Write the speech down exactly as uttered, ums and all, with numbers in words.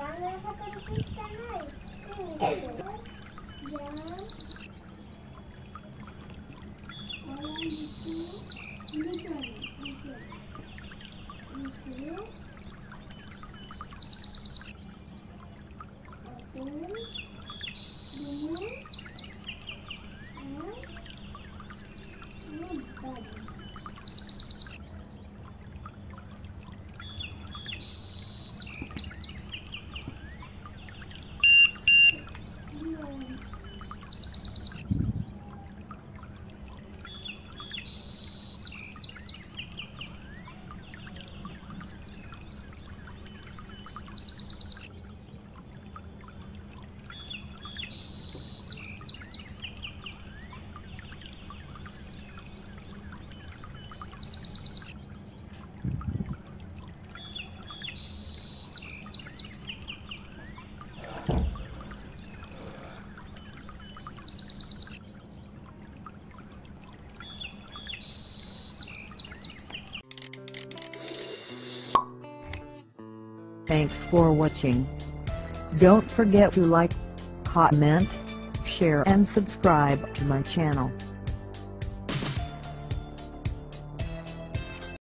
বাংলা ভাষার পৃষ্ঠা নাই Thanks for watching. Don't forget to like, comment, share and subscribe to my channel.